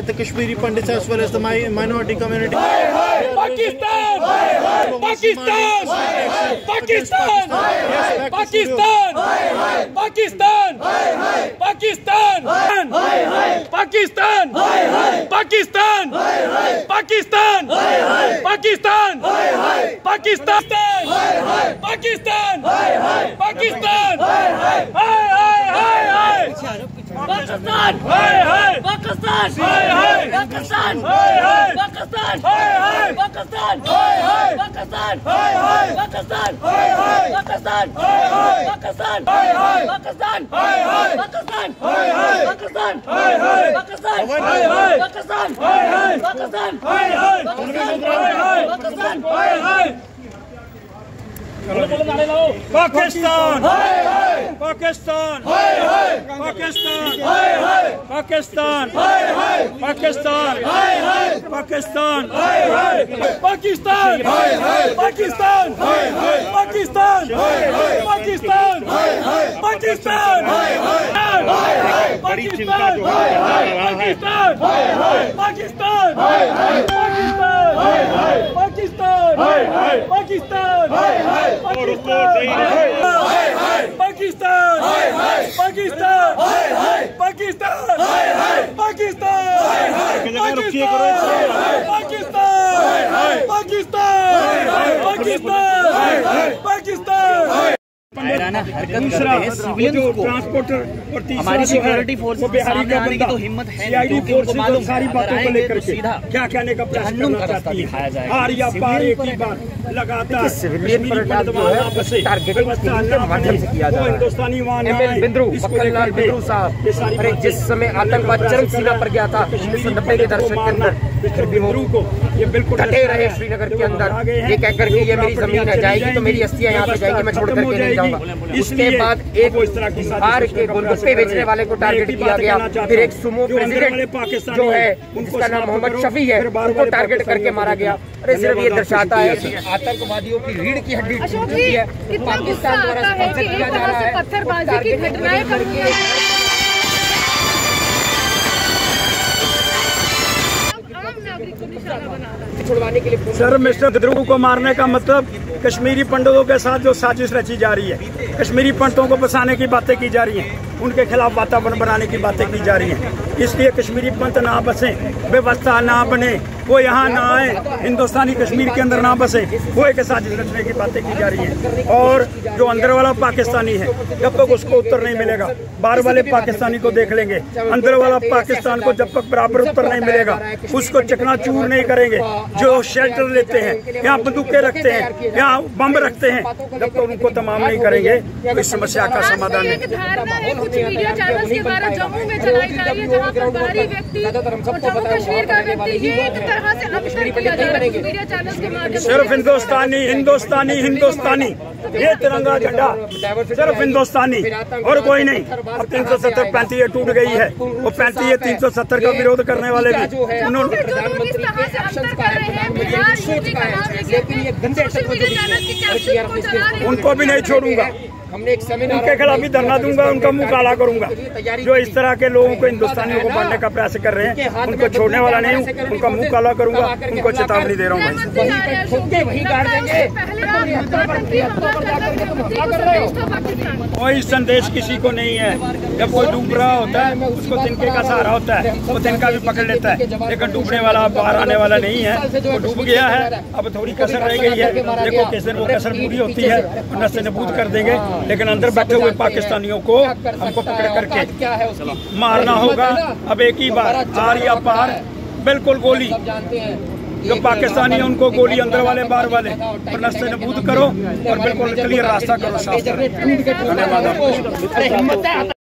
the Kashmiri Pandits as well as the minority community. Pakistan! Hey hey! Pakistan! Hey hey! Pakistan! Hey hey! Pakistan! Hey hey! Pakistan! Hey hey! Pakistan! Hey hey! Pakistan! Hey hey! Pakistan! Hey hey! Pakistan! Hey hey! Pakistan! Hey hey! Pakistan! Hey hey! Pakistan! Hey hey! Pakistan! Hey hey! Pakistan! Hey hey! Pakistan! Hey hey! Pakistan! Hey hey! Pakistan! Hey hey! Pakistan! Hey hey! Pakistan! Hey hey! Pakistan! Hey hey! Pakistan! Hey hey! Pakistan! Hey hey! Pakistan! Hey hey! Pakistan! Hey hey! Pakistan! Hey hey! Pakistan! Hey hey! Pakistan! Hey hey! Pakistan! Hey hey! Pakistan! Hey hey! Pakistan! Hey hey! Pakistan! Hey hey! Pakistan! Hey hey! Pakistan! Hey hey! Pakistan! Pakistan! Pakistan! Pakistan! पायराना हरकत करते हैं civilians को। हमारी security force को बिहारी आने की तो हिम्मत है नहीं, क्योंकि उनको मालूम सारी बातों को लेकर क्या कहने का प्रयास करना चाहती है। हार या पार एक ही बात लगातार सिविलियन पर टारगेटिंग के माध्यम से किया जा रहा है। एमएल बिंद्रू, मक्खनलाल बिंद्रू साहब, अरे जिस समय आतंकवाद चरम सीमा पर गया था 1990 के दशक के अंदर, ये बिल्कुल डटे रहे श्रीनगर के अंदर, ये कहकर कि ये मेरी जमीन है, जाएगी तो मेरी अस्थियां यहाँ पे जाएगी, मैं छोड़ करके नहीं जाऊँगा। इसके बाद एक बिहार के गोलगप्पे बेचने वाले को टारगेट किया गया, फिर एक सुमो प्रेसिडेंट जो है उसका नाम मोहम्मद शफी है, उनको टारगेट करके मारा गया। अरे सिर्फ ये दर्शाता है कि आतंकवादियों की रीढ़ की हड्डी टूट चुकी है। पाकिस्तान द्वारा स्पॉन्सर किया जा रहा है पत्थरबाजी की घटनाएं। सर, मिस्टर बिंद्रू को मारने का मतलब कश्मीरी पंडितों के साथ जो साजिश रची जा रही है, कश्मीरी पंडितों को फंसाने की बातें की जा रही हैं, उनके खिलाफ वातावरण बनाने की बातें की जा रही हैं। इसलिए कश्मीरी पंडित ना बसें, व्यवस्था ना बने, वो यहाँ ना आए, हिंदुस्तानी कश्मीर के अंदर ना बसे, वो एक साजिश रचने की बातें की जा रही हैं। और जो अंदर वाला पाकिस्तानी है, जब तक उसको उत्तर नहीं मिलेगा, बाहर वाले पाकिस्तानी को देख लेंगे, अंदर वाला पाकिस्तान को जब तक बराबर उत्तर नहीं मिलेगा, उसको चकनाचूर नहीं करेंगे। जो शेल्टर लेते हैं, यहाँ बंदूकें रखते हैं, यहाँ बम रखते हैं, जब तक उनको तमाम नहीं करेंगे तो इस समस्या का समाधान नहीं। सिर्फ हिंदुस्तानी हिंदुस्तानी हिंदुस्तानी, ये तिरंगा झंडा सिर्फ हिंदुस्तानी और कोई नहीं। अब 370-35 टूट गई है, वो 35-370 का विरोध करने वाले भी उन्होंने उनको भी नहीं छोड़ूंगा, उनके खिलाफ भी धरना दूंगा, उनका मुंह काला करूंगा। जो इस तरह के लोगों को, हिंदुस्तानियों को मारने का प्रयास कर रहे हैं, उनको छोड़ने वाला नहीं हूँ, उनका मुंह काला करूंगा, उनको चेतावनी दे रहा हूँ। कोई संदेश किसी को नहीं है, जब कोई डूब रहा होता है उसको तिनके का सहारा होता है, वो तिनका भी पकड़ लेता है, लेकिन डूबने वाला बाहर आने वाला नहीं है, वो डूब गया है। अब थोड़ी कसर रह गई है, देखो कैसे वो कसर पूरी होती है, नशे नबूद कर देंगे। लेकिन अंदर बैठे हुए पाकिस्तानियों को हमको पकड़ करके मारना होगा। अब एक ही बार, हार या पार, बिल्कुल गोली, जो पाकिस्तानी है उनको गोली, अंदर वाले बाहर वाले, और नस्ल नबूद करो और बिल्कुल क्लियर रास्ता करो। धन्यवाद।